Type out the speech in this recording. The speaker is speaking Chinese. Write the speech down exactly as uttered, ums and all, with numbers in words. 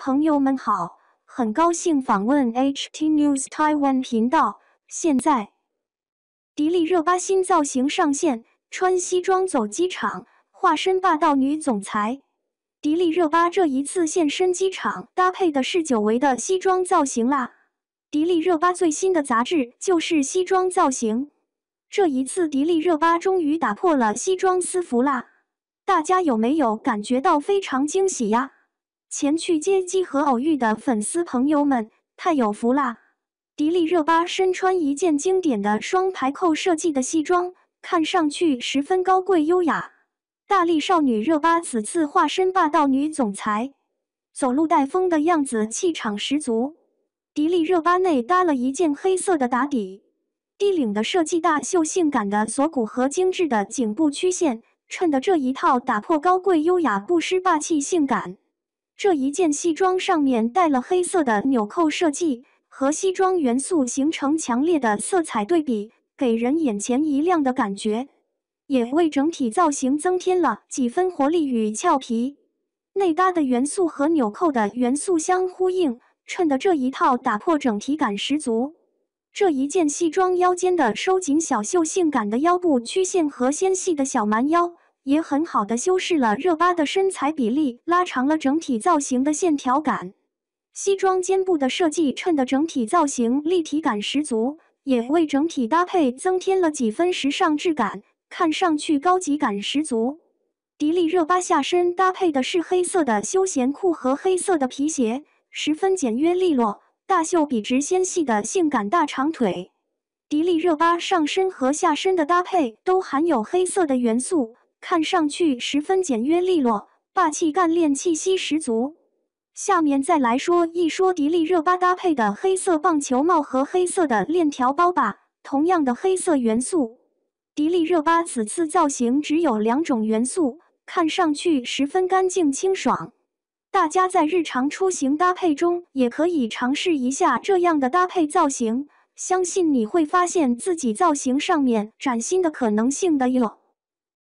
朋友们好，很高兴访问 H T News Taiwan 频道。现在，迪丽热巴新造型上线，穿西装走机场，化身霸道女总裁。迪丽热巴这一次现身机场，搭配的是久违的西装造型啦。迪丽热巴最新的杂志就是西装造型，这一次迪丽热巴终于打破了西装私服啦。大家有没有感觉到非常惊喜呀？ 前去接机和偶遇的粉丝朋友们太有福啦！迪丽热巴身穿一件经典的双排扣设计的西装，看上去十分高贵优雅。大力少女热巴此次化身霸道女总裁，走路带风的样子气场十足。迪丽热巴内搭了一件黑色的打底，低领的设计大袖，性感的锁骨和精致的颈部曲线，衬得这一套打破高贵优雅，不失霸气性感。 这一件西装上面带了黑色的纽扣设计，和西装元素形成强烈的色彩对比，给人眼前一亮的感觉，也为整体造型增添了几分活力与俏皮。内搭的元素和纽扣的元素相呼应，衬得这一套打破整体感十足。这一件西装腰间的收紧小袖，性感的腰部曲线和纤细的小蛮腰， 也很好的修饰了热巴的身材比例，拉长了整体造型的线条感。西装肩部的设计衬得整体造型立体感十足，也为整体搭配增添了几分时尚质感，看上去高级感十足。迪丽热巴下身搭配的是黑色的休闲裤和黑色的皮鞋，十分简约利落。大袖笔直纤细的性感大长腿，迪丽热巴上身和下身的搭配都含有黑色的元素， 看上去十分简约利落，霸气干练气息十足。下面再来说一说迪丽热巴搭配的黑色棒球帽和黑色的链条包吧。同样的黑色元素，迪丽热巴此次造型只有两种元素，看上去十分干净清爽。大家在日常出行搭配中也可以尝试一下这样的搭配造型，相信你会发现自己造型上面崭新的可能性的哟。